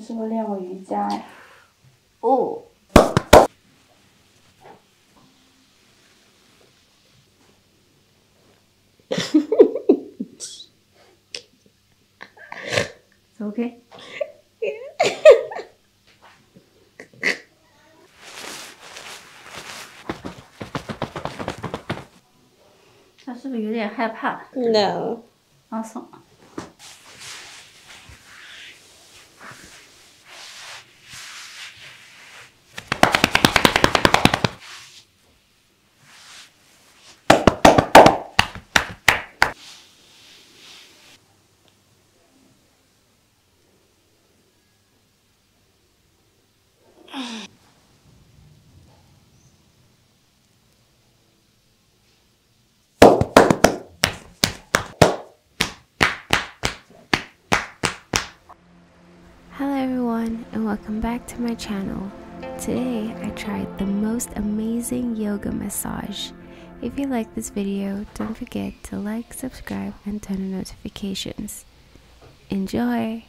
你是不是练过瑜伽呀？哦。OK。他是不是有点害怕 ？No。放松。 Hello everyone and welcome back to my channel. Today I tried the most amazing yoga massage. If you like this video, don't forget to like, subscribe and turn on notifications. Enjoy!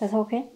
That's okay?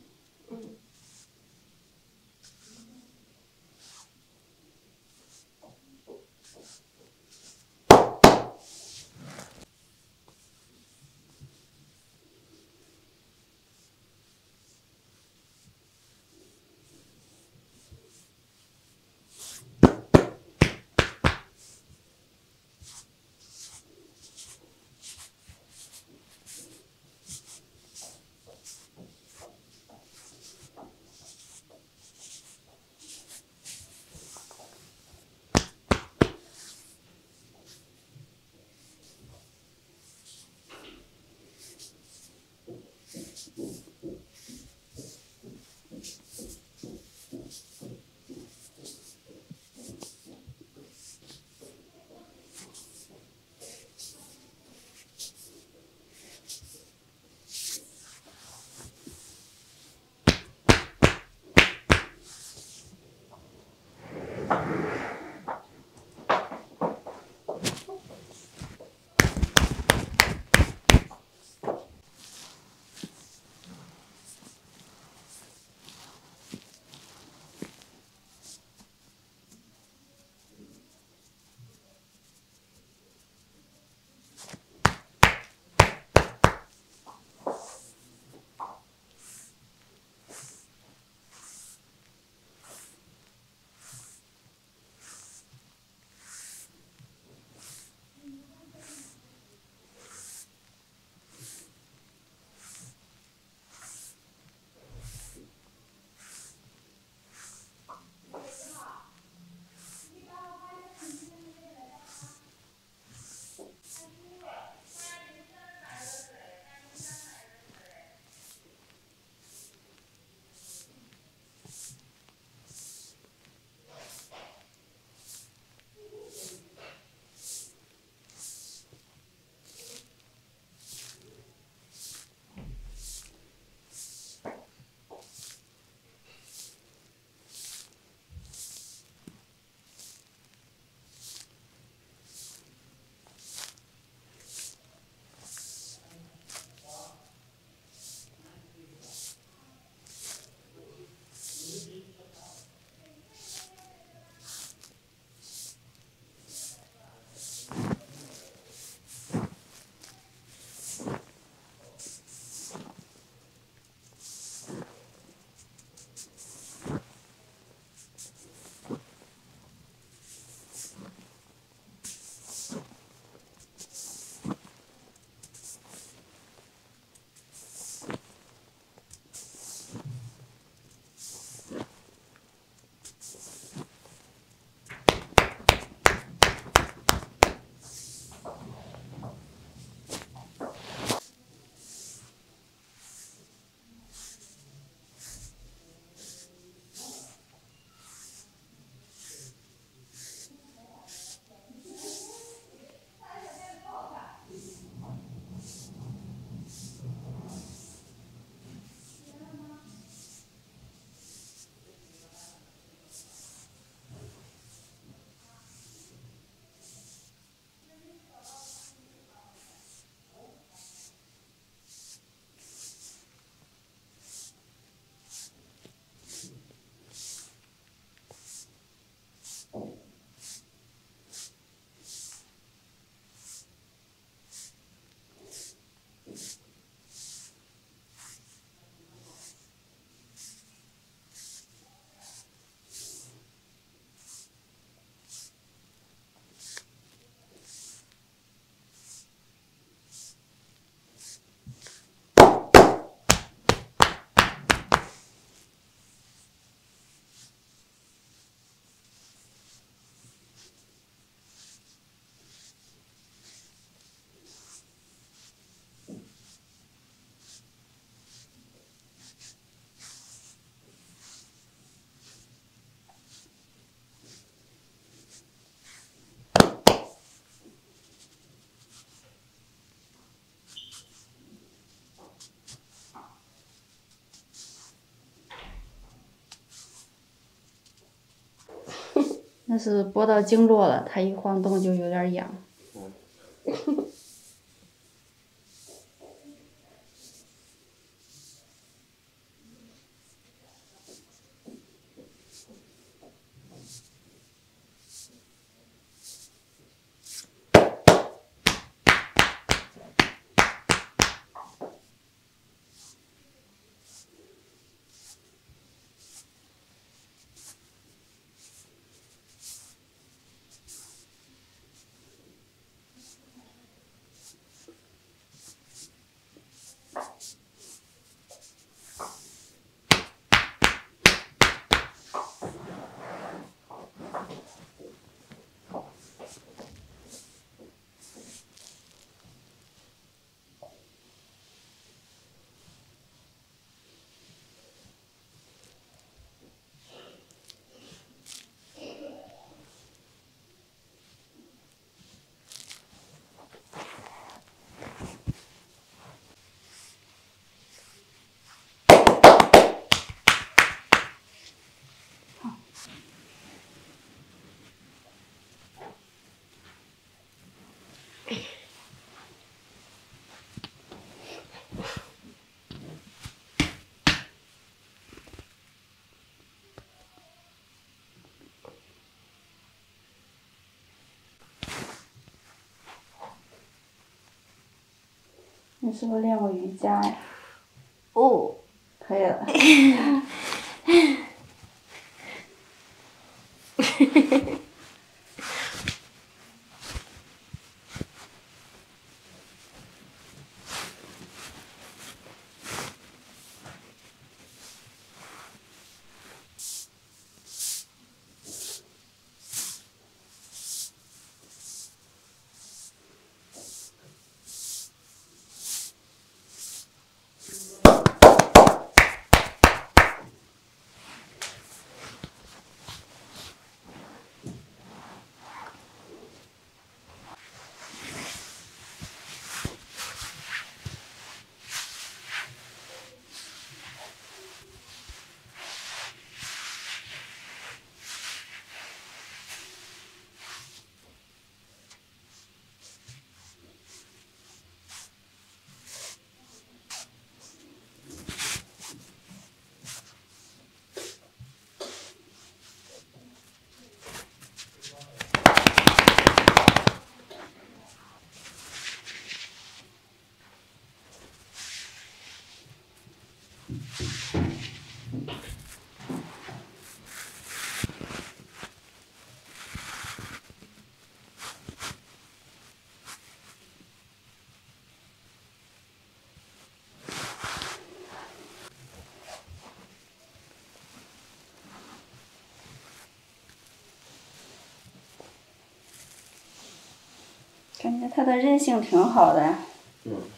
那是拨到经络了，它一晃动就有点痒。是不是练过瑜伽呀？哦，可以了。感觉它的韧性挺好的。嗯。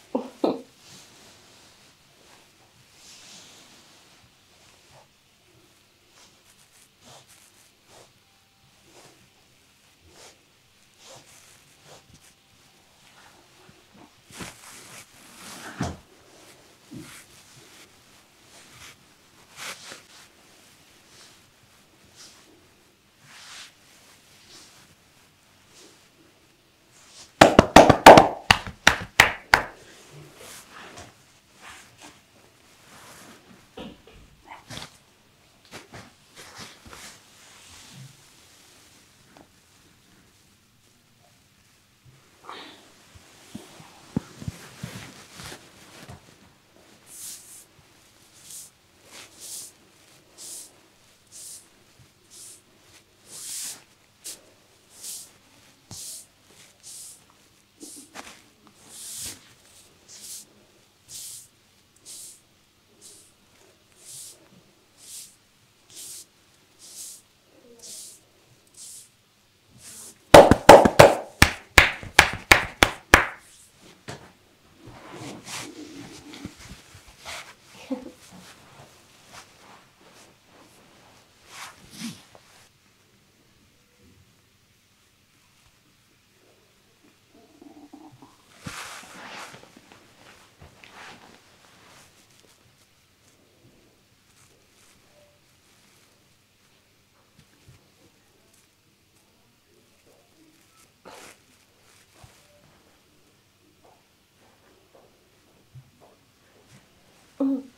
Okay.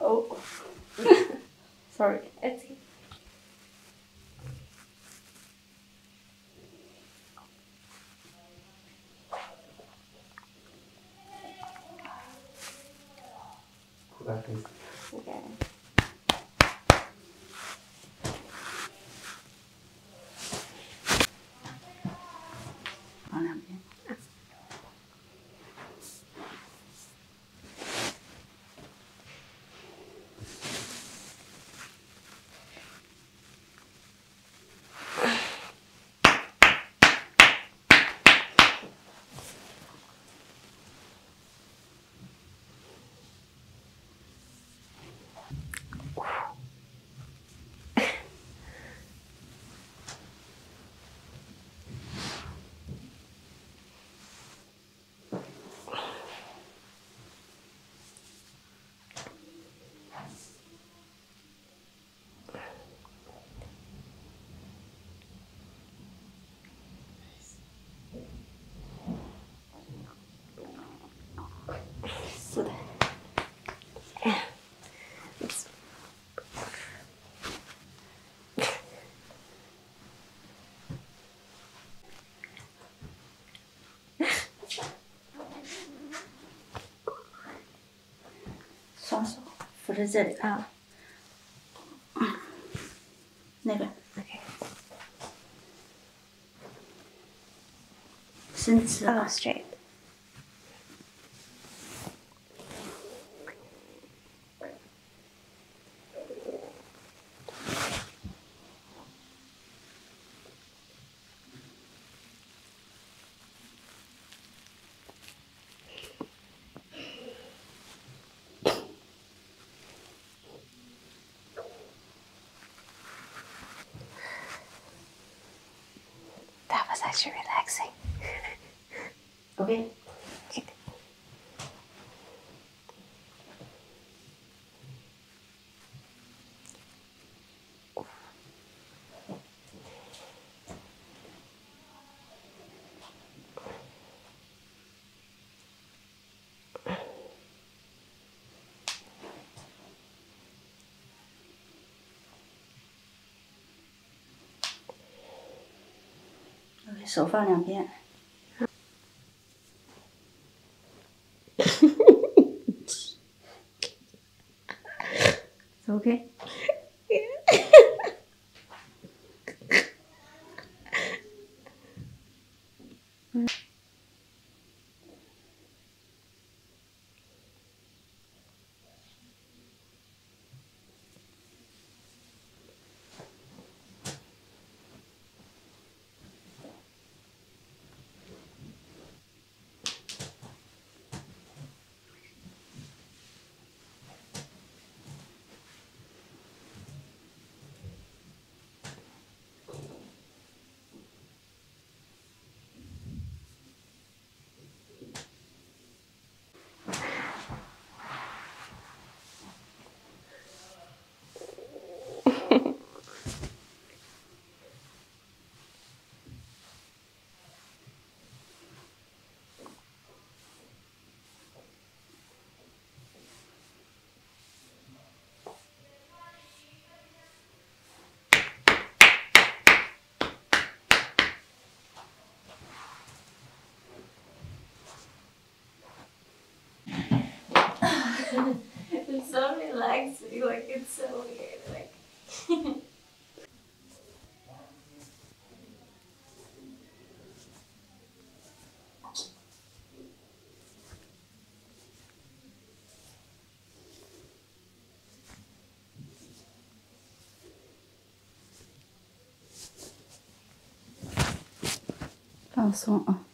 Oh. Sorry. It's okay. practice. Okay.双手扶着这里啊，那边 ，OK， 伸直啊 ，straight。 Actually relaxing. Okay. Okay, 手放两边。OK。 It's so relaxing, like it's so weird, like... Awesome. Oh. 嗯。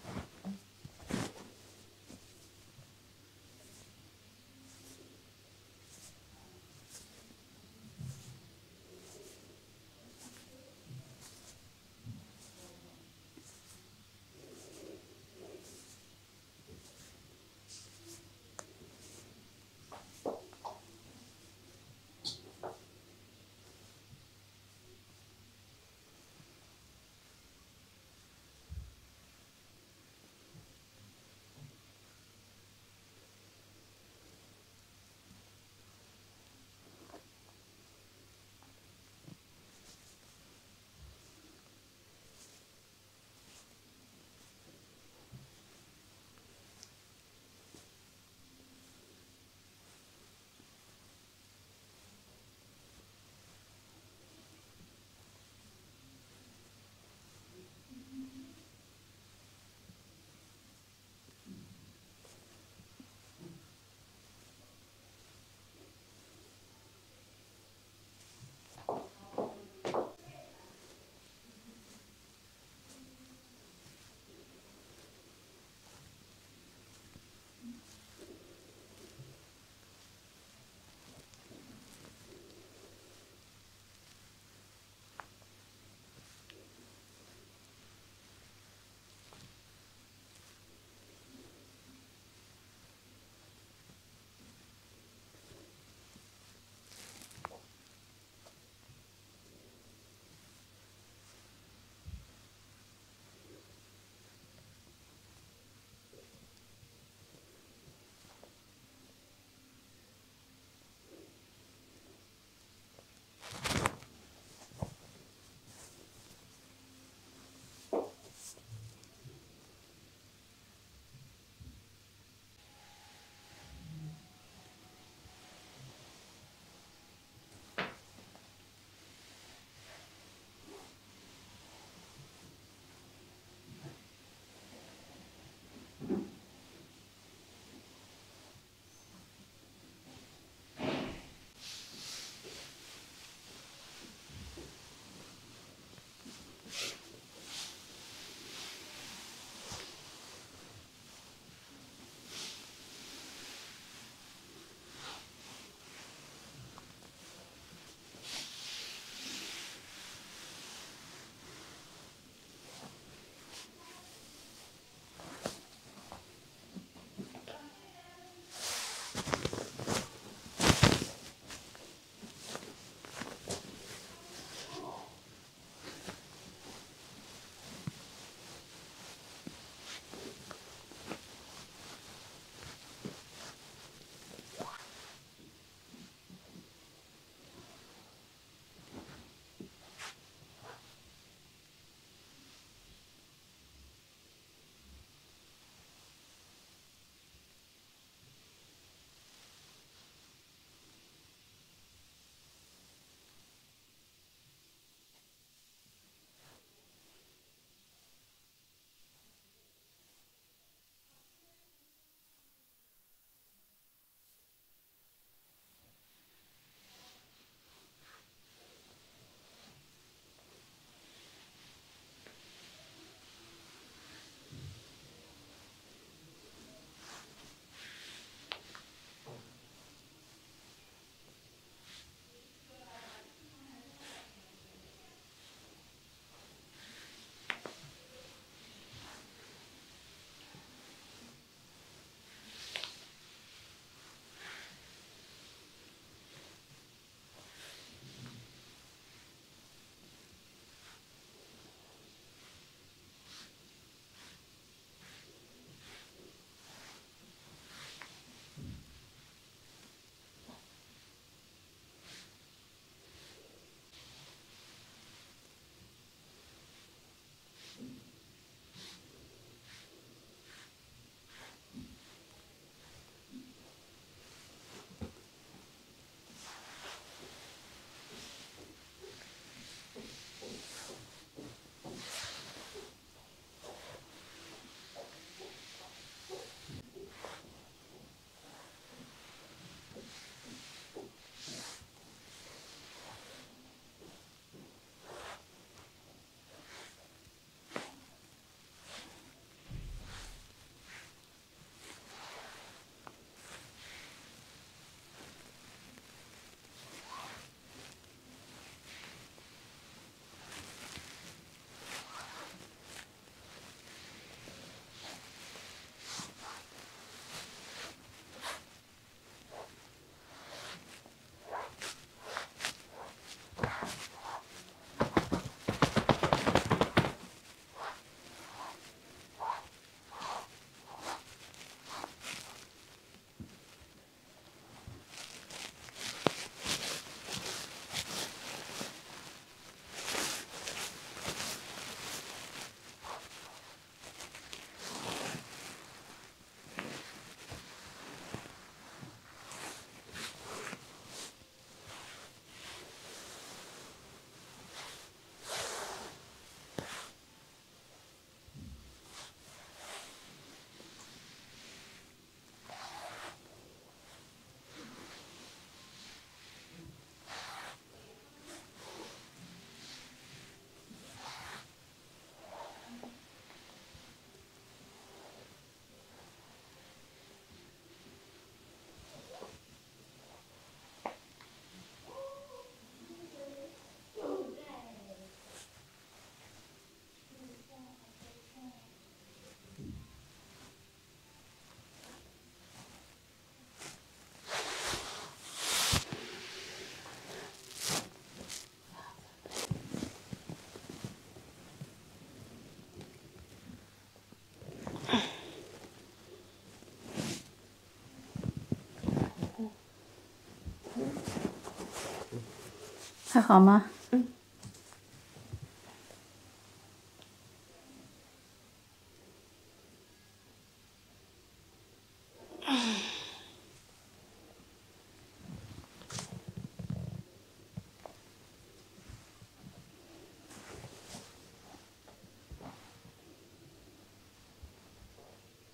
还好吗？嗯。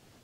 Okay.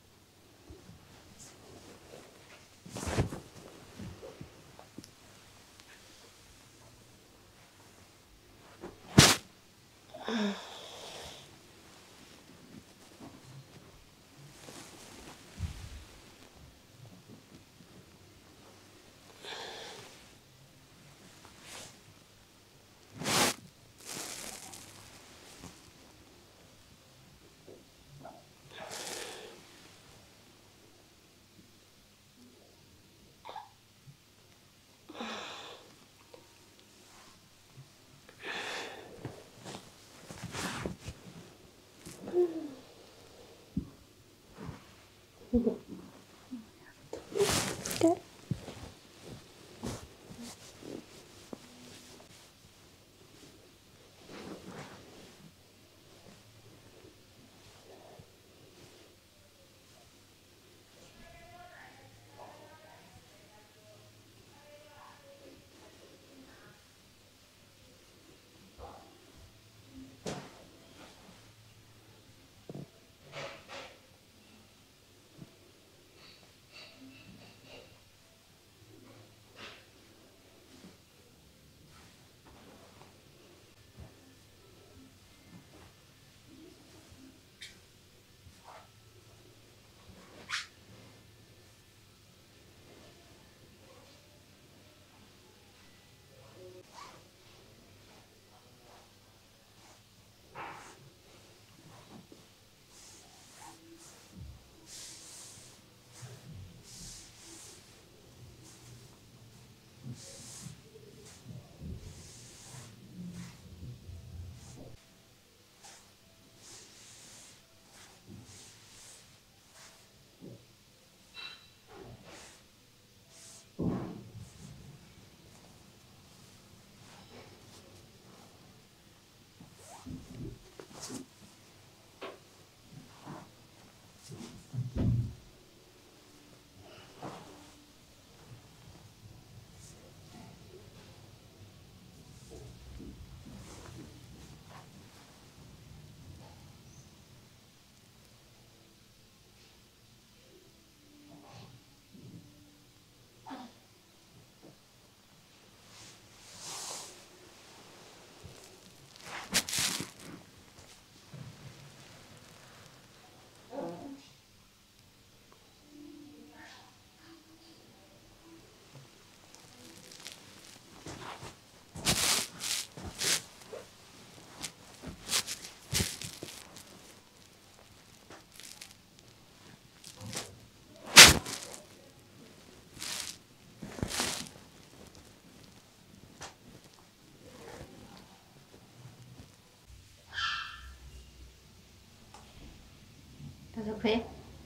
That's okay.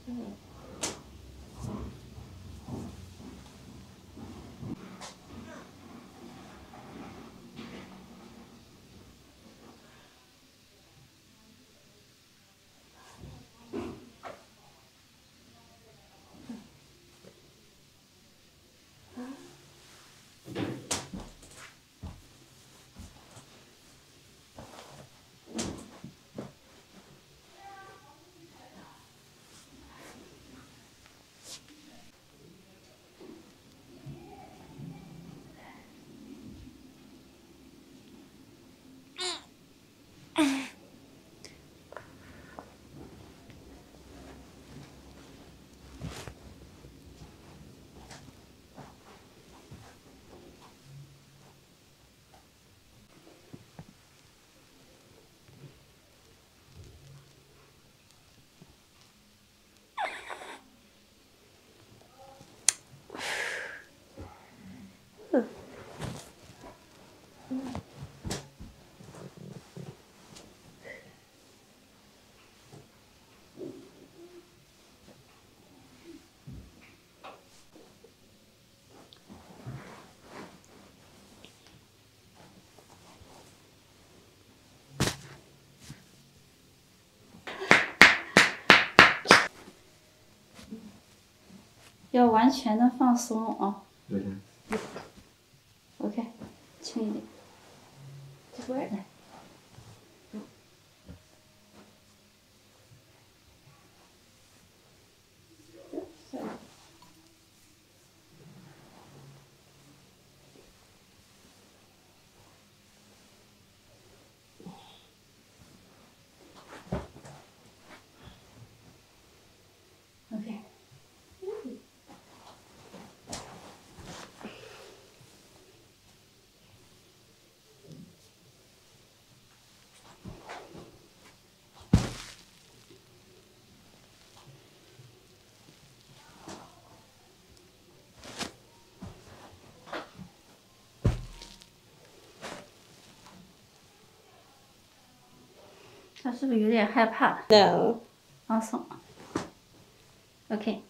Mm-hmm. 嗯。要完全的放松啊。对的。OK， 轻一点。这边来。 他是不是有点害怕 ？No， 放松。OK。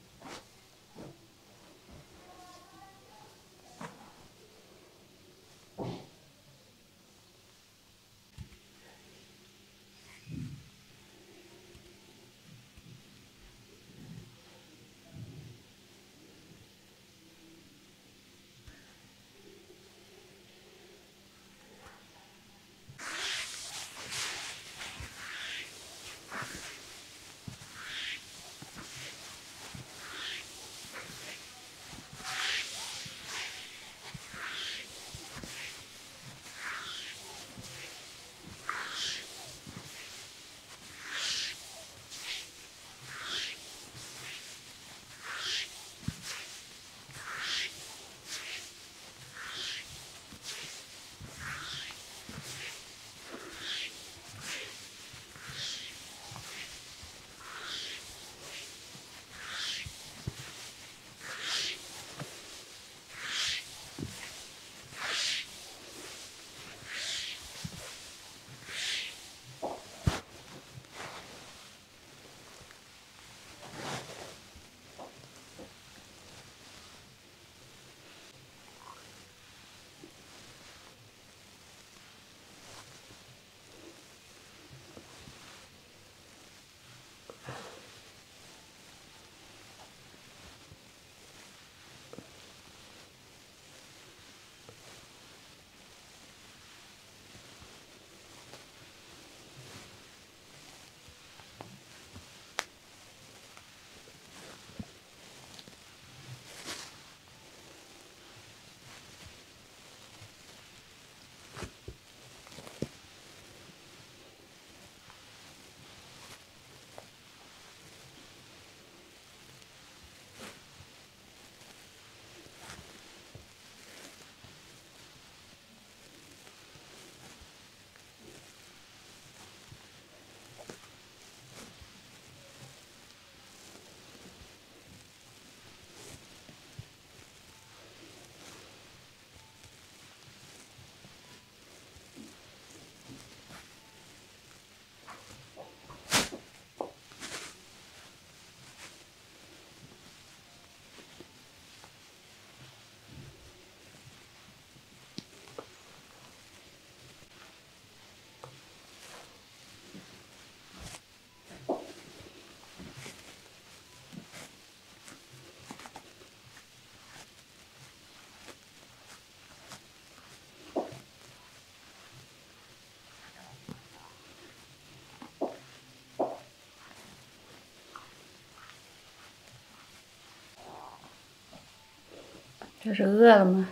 这是饿了吗？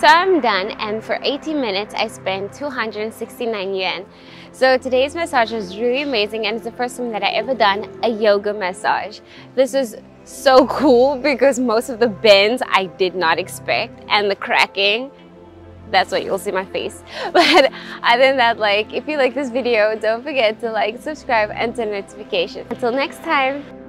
So I'm done, and for 80 minutes I spent 269 yuan. So today's massage was really amazing, and it's the first time that I ever done a yoga massage. This was so cool because most of the bends I did not expect, and the cracking, that's what you'll see my face. But other than that, like, if you like this video, don't forget to like, subscribe, and turn notifications. Until next time.